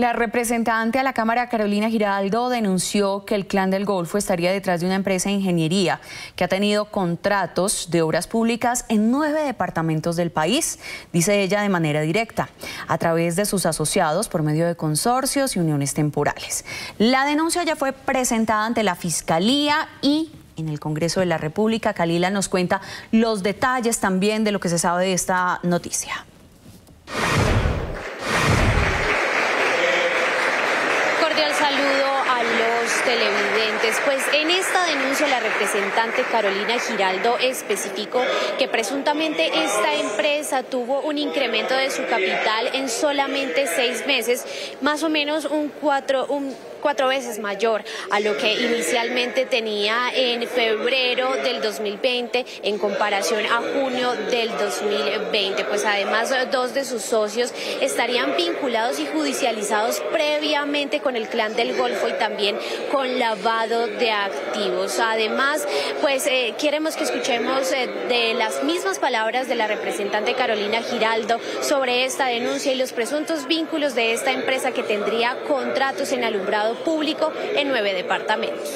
La representante a la Cámara, Carolina Giraldo, denunció que el Clan del Golfo estaría detrás de una empresa de ingeniería que ha tenido contratos de obras públicas en 9 departamentos del país, dice ella de manera directa, a través de sus asociados por medio de consorcios y uniones temporales. La denuncia ya fue presentada ante la Fiscalía y en el Congreso de la República. Calila nos cuenta los detalles también de lo que se sabe de esta noticia. Saludo a los televidentes. Pues en esta denuncia la representante Carolina Giraldo especificó que presuntamente esta empresa tuvo un incremento de su capital en solamente 6 meses, más o menos cuatro veces mayor a lo que inicialmente tenía en febrero del 2020 en comparación a junio del 2020. Pues además 2 de sus socios estarían vinculados y judicializados previamente con el Clan del Golfo y también con lavado de activos. Además, pues queremos que escuchemos de las mismas palabras de la representante Carolina Giraldo sobre esta denuncia y los presuntos vínculos de esta empresa que tendría contratos en alumbrado público en 9 departamentos.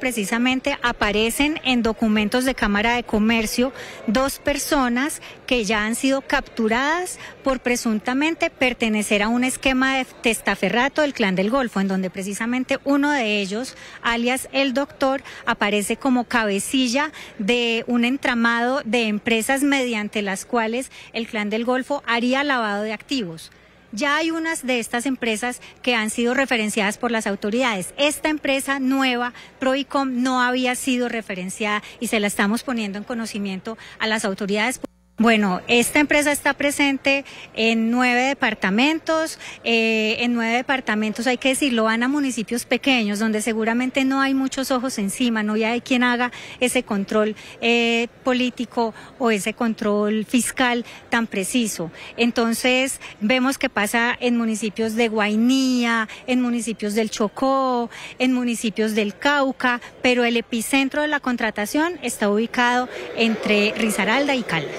Precisamente aparecen en documentos de Cámara de Comercio 2 personas que ya han sido capturadas por presuntamente pertenecer a un esquema de testaferrato del Clan del Golfo, en donde precisamente uno de ellos, alias El Doctor, aparece como cabecilla de un entramado de empresas mediante las cuales el Clan del Golfo haría lavado de activos. Ya hay unas de estas empresas que han sido referenciadas por las autoridades. Esta empresa nueva, Proicom, no había sido referenciada y se la estamos poniendo en conocimiento a las autoridades. Bueno, esta empresa está presente en 9 departamentos, hay que decirlo, van a municipios pequeños donde seguramente no hay muchos ojos encima, no hay quien haga ese control político o ese control fiscal tan preciso. Entonces vemos que pasa en municipios de Guainía, en municipios del Chocó, en municipios del Cauca, pero el epicentro de la contratación está ubicado entre Risaralda y Caldas.